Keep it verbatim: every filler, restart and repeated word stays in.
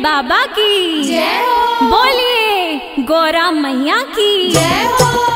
बाबा की जय हो, बोलिए गौरा मैया की जय हो।